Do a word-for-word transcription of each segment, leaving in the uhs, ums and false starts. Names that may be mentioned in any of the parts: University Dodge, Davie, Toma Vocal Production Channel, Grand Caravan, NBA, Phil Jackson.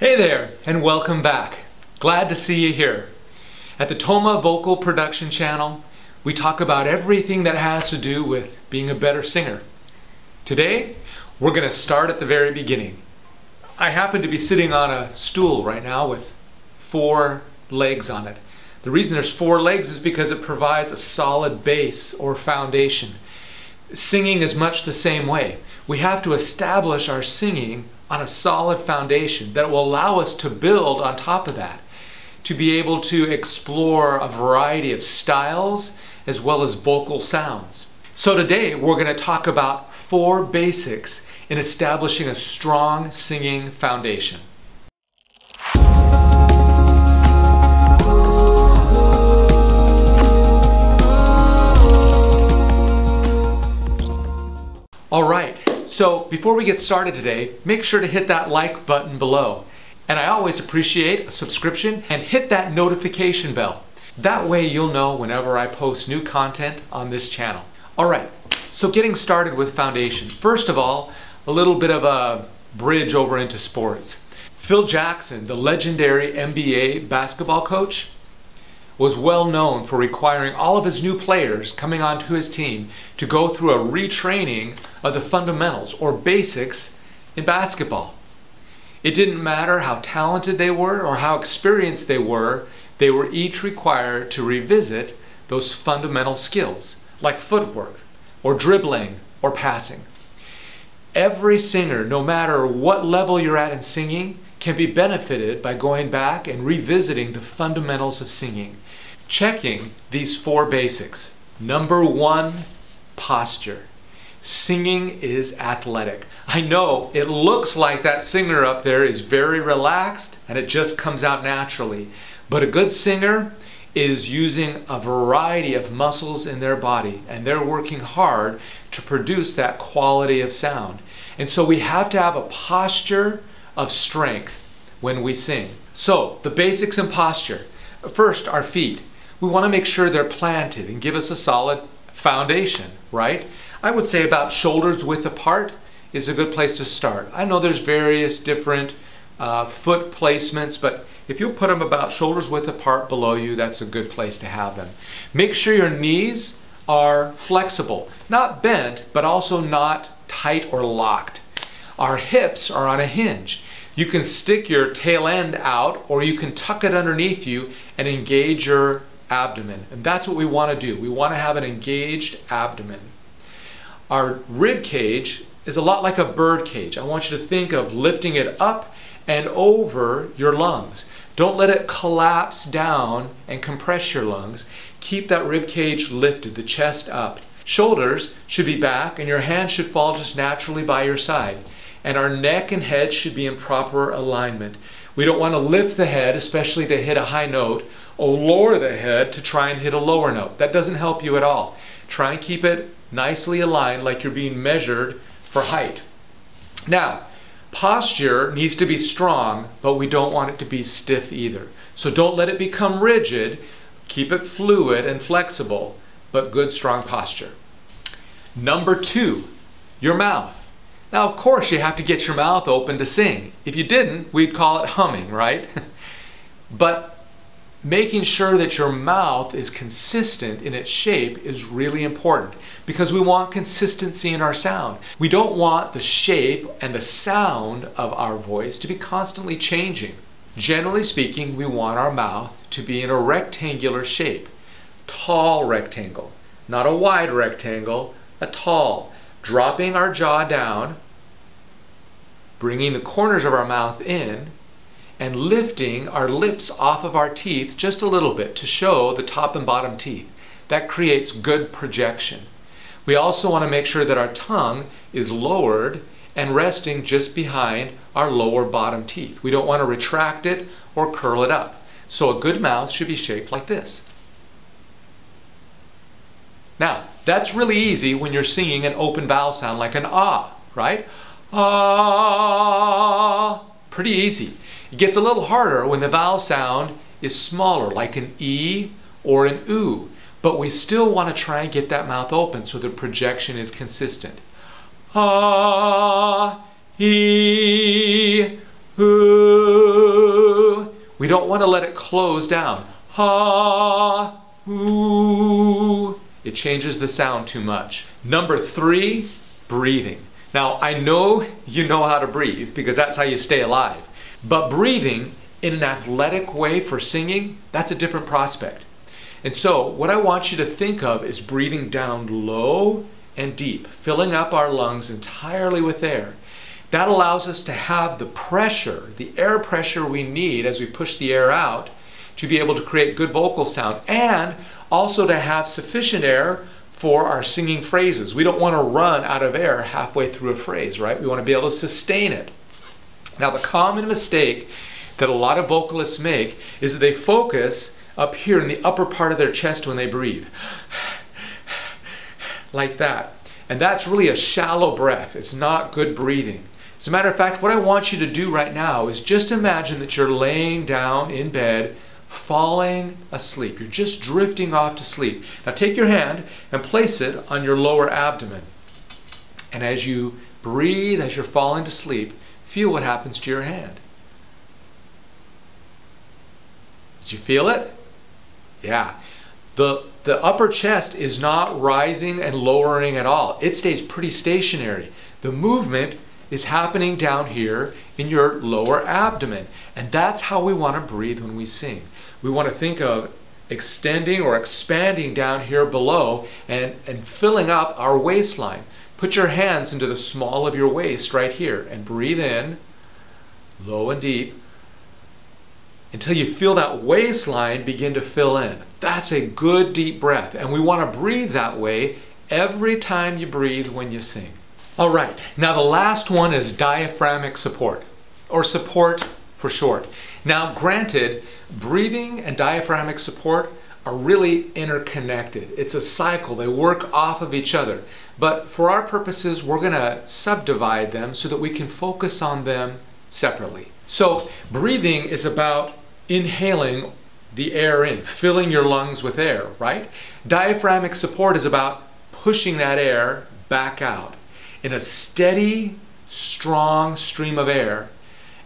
Hey there, and welcome back. Glad to see you here. At the Toma Vocal Production Channel, we talk about everything that has to do with being a better singer. Today, we're going to start at the very beginning. I happen to be sitting on a stool right now with four legs on it. The reason there's four legs is because it provides a solid base or foundation. Singing is much the same way. We have to establish our singing on a solid foundation that will allow us to build on top of that, to be able to explore a variety of styles as well as vocal sounds. So today we're going to talk about four basics in establishing a strong singing foundation. All right. So before we get started today, make sure to hit that like button below. And I always appreciate a subscription and hit that notification bell. That way you'll know whenever I post new content on this channel. All right, so getting started with foundation. First of all, a little bit of a bridge over into sports. Phil Jackson, the legendary N B A basketball coach, was well known for requiring all of his new players coming onto his team to go through a retraining of the fundamentals or basics in basketball. It didn't matter how talented they were or how experienced they were, they were each required to revisit those fundamental skills like footwork or dribbling or passing. Every singer, no matter what level you're at in singing, can be benefited by going back and revisiting the fundamentals of singing. Checking these four basics. Number one, posture. Singing is athletic. I know it looks like that singer up there is very relaxed and it just comes out naturally, but a good singer is using a variety of muscles in their body and they're working hard to produce that quality of sound. And so we have to have a posture of strength when we sing. So the basics in posture. First, our feet. We want to make sure they're planted and give us a solid foundation, right? I would say about shoulders width apart is a good place to start. I know there's various different uh, foot placements, but if you put them about shoulders width apart below you, that's a good place to have them. Make sure your knees are flexible, not bent, but also not tight or locked. Our hips are on a hinge. You can stick your tail end out or you can tuck it underneath you and engage your abdomen. And that's what we want to do. We want to have an engaged abdomen. Our rib cage is a lot like a bird cage. I want you to think of lifting it up and over your lungs. Don't let it collapse down and compress your lungs. Keep that rib cage lifted, the chest up. Shoulders should be back and your hands should fall just naturally by your side. And our neck and head should be in proper alignment. We don't want to lift the head, especially to hit a high note, or lower the head to try and hit a lower note. That doesn't help you at all. Try and keep it nicely aligned like you're being measured for height. Now, posture needs to be strong, but we don't want it to be stiff either. So don't let it become rigid. Keep it fluid and flexible, but good, strong posture. Number two, your mouth. Now, of course, you have to get your mouth open to sing. If you didn't, we'd call it humming, right? But making sure that your mouth is consistent in its shape is really important because we want consistency in our sound. We don't want the shape and the sound of our voice to be constantly changing. Generally speaking, we want our mouth to be in a rectangular shape, tall rectangle, not a wide rectangle, a tall. Dropping our jaw down, bringing the corners of our mouth in, and lifting our lips off of our teeth just a little bit to show the top and bottom teeth. That creates good projection. We also want to make sure that our tongue is lowered and resting just behind our lower bottom teeth. We don't want to retract it or curl it up. So a good mouth should be shaped like this. Now, that's really easy when you're singing an open vowel sound like an ah, right? Ah, pretty easy. It gets a little harder when the vowel sound is smaller, like an e or an oo, but we still want to try and get that mouth open so the projection is consistent. Ah, e, oo. We don't want to let it close down. Ha, ooh. It changes the sound too much. Number three, breathing. Now, I know you know how to breathe because that's how you stay alive. But breathing in an athletic way for singing, that's a different prospect. And so what I want you to think of is breathing down low and deep, filling up our lungs entirely with air. That allows us to have the pressure, the air pressure we need as we push the air out to be able to create good vocal sound and also to have sufficient air for our singing phrases. We don't want to run out of air halfway through a phrase, right? We want to be able to sustain it. Now, the common mistake that a lot of vocalists make is that they focus up here in the upper part of their chest when they breathe. Like that. And that's really a shallow breath. It's not good breathing. As a matter of fact, what I want you to do right now is just imagine that you're laying down in bed, falling asleep. You're just drifting off to sleep. Now take your hand and place it on your lower abdomen. And as you breathe, as you're falling to sleep, feel what happens to your hand. Did you feel it? Yeah. The, the upper chest is not rising and lowering at all. It stays pretty stationary. The movement is happening down here in your lower abdomen. And that's how we want to breathe when we sing. We want to think of extending or expanding down here below and, and filling up our waistline. Put your hands into the small of your waist right here and breathe in low and deep until you feel that waistline begin to fill in. That's a good deep breath, and we want to breathe that way every time you breathe when you sing. All right, now the last one is diaphragmatic support, or support for short. Now granted, breathing and diaphragmatic support are really interconnected. It's a cycle, they work off of each other. But for our purposes, we're gonna subdivide them so that we can focus on them separately. So breathing is about inhaling the air in, filling your lungs with air, right? Diaphragmatic support is about pushing that air back out in a steady, strong stream of air,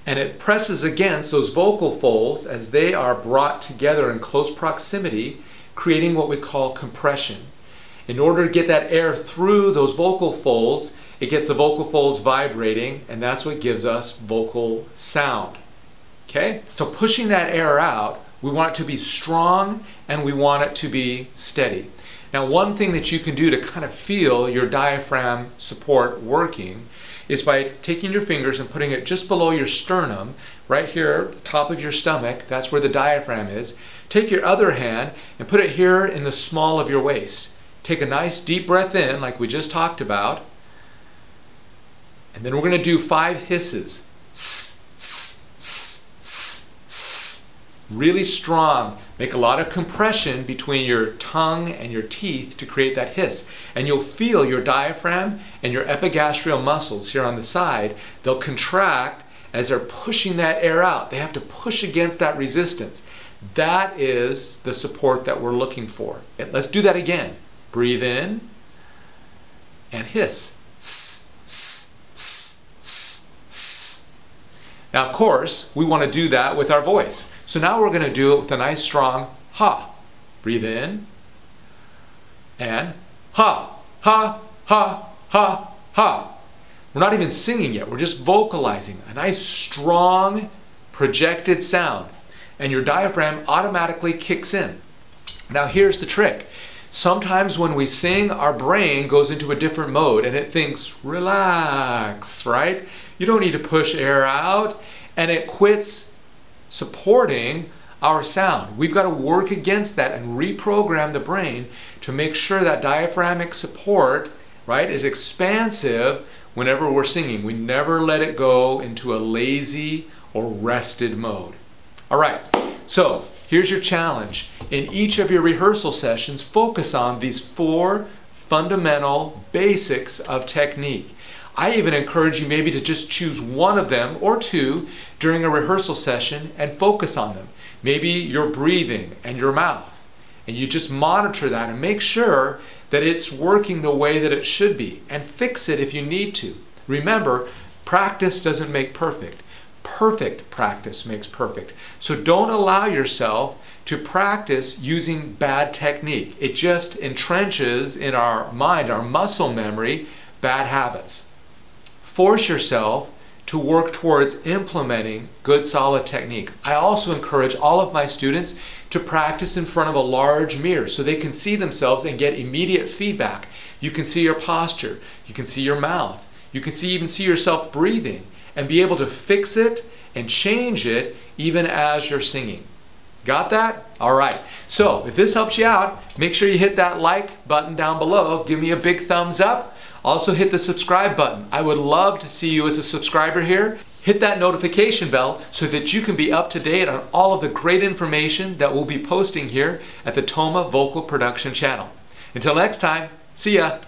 and it presses against those vocal folds as they are brought together in close proximity, creating what we call compression. In order to get that air through those vocal folds, it gets the vocal folds vibrating, and that's what gives us vocal sound. Okay? So pushing that air out, we want it to be strong and we want it to be steady. Now, one thing that you can do to kind of feel your diaphragm support working is by taking your fingers and putting it just below your sternum, right here, the top of your stomach, that's where the diaphragm is. Take your other hand and put it here in the small of your waist. Take a nice deep breath in, like we just talked about. And then we're going to do five hisses. Really strong. Make a lot of compression between your tongue and your teeth to create that hiss. And you'll feel your diaphragm and your epigastrial muscles here on the side. They'll contract as they're pushing that air out. They have to push against that resistance. That is the support that we're looking for. Let's do that again. Breathe in and hiss. Now, of course, we want to do that with our voice. So now we're going to do it with a nice strong ha. Breathe in and ha, ha, ha, ha, ha. We're not even singing yet. We're just vocalizing a nice strong projected sound, and your diaphragm automatically kicks in. Now here's the trick. Sometimes when we sing, our brain goes into a different mode and it thinks, relax, right? You don't need to push air out, and it quits supporting our sound. We've got to work against that and reprogram the brain to make sure that diaphragmatic support, right, is expansive whenever we're singing. We never let it go into a lazy or rested mode. All right, so here's your challenge. In each of your rehearsal sessions, focus on these four fundamental basics of technique. I even encourage you maybe to just choose one of them or two during a rehearsal session and focus on them. Maybe your breathing and your mouth, and you just monitor that and make sure that it's working the way that it should be, and fix it if you need to. Remember, practice doesn't make perfect. perfect practice makes perfect. So don't allow yourself to practice using bad technique. It just entrenches in our mind, our muscle memory, bad habits. Force yourself to work towards implementing good solid technique. I also encourage all of my students to practice in front of a large mirror so they can see themselves and get immediate feedback. You can see your posture, you can see your mouth, you can see even see yourself breathing and be able to fix it and change it even as you're singing. Got that? All right. So if this helps you out, make sure you hit that like button down below. Give me a big thumbs up. Also hit the subscribe button. I would love to see you as a subscriber here. Hit that notification bell so that you can be up to date on all of the great information that we'll be posting here at the Toma Vocal Production Channel. Until next time, see ya.